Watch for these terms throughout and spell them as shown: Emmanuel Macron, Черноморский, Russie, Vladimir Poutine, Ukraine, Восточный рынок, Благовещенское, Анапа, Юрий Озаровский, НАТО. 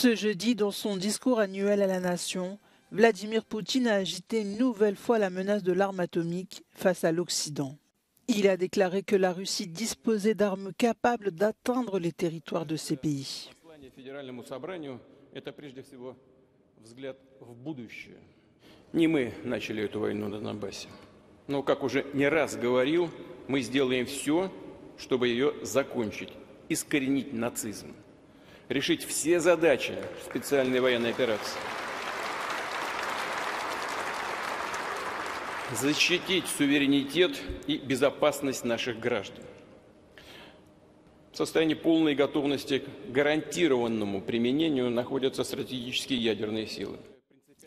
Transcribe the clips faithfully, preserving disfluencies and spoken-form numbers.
Ce jeudi, dans son discours annuel à la nation, Vladimir Poutine a agité une nouvelle fois la menace de l'arme atomique face à l'Occident. Il a déclaré que la Russie disposait d'armes capables d'atteindre les territoires de ces pays. Не мы начали эту войну на Донбассе, но, как уже не раз говорил, мы сделаем все, чтобы ее закончить, искоренить нацизм, решить все задачи специальной военной операции, защитить суверенитет и безопасность наших граждан. В состоянии полной готовности к гарантированному применению находятся стратегические ядерные силы.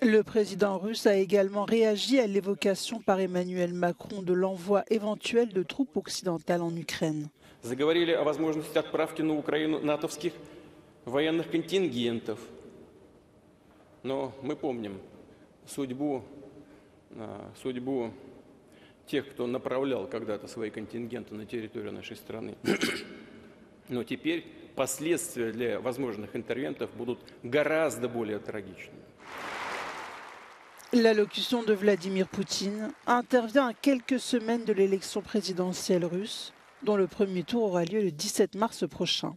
Le président russe a également réagi à l'évocation par Emmanuel Macron de l'envoi éventuel de troupes occidentales en Ukraine. Заговорили о возможности отправки на Украину натовских военных контингентов. Но мы помним судьбу, судьбу тех, кто направлял когда-то свои контингенты на территорию нашей страны. Но теперь последствия для возможных интервентов будут гораздо более трагичными. L'allocution de Vladimir Poutine intervient à quelques semaines de l'élection présidentielle russe, dont le premier tour aura lieu le dix-sept mars prochain.